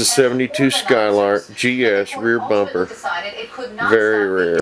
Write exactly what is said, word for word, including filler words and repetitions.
is the seventy-two Skylark G S rear bumper. Very rare.